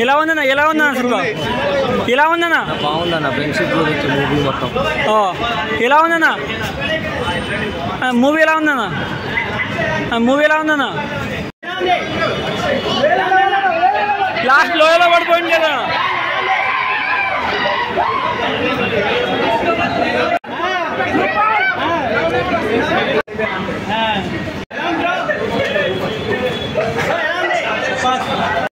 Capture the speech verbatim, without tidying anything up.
ఎలా ఉందన్నా ఎలా ఉందా సినిమా ఎలా ఉందన్నా బాగుందన్నా ఫ్రెండ్షిప్ గురించి మూవీ మొత్తం ఎలా ఉందన్నా మూవీ ఎలా ఉందన్నా మూవీ ఎలా ఉందన్నా లాస్ట్ లోయలో పడిపోయింది కదా.